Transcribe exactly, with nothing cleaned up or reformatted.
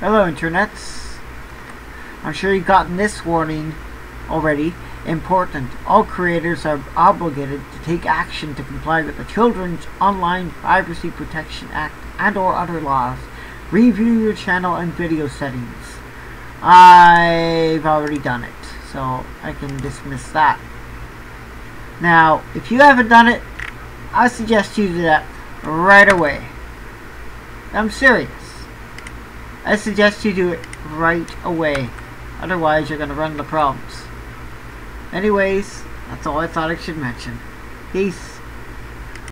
Hello, internets. I'm sure you've gotten this warning already. Important. All creators are obligated to take action to comply with the Children's Online Privacy Protection Act and or other laws. Review your channel and video settings. I've already done it, so I can dismiss that. Now, if you haven't done it, I suggest you do that right away. I'm serious. I suggest you do it right away. Otherwise, you're going to run into problems. Anyways, that's all I thought I should mention. Peace.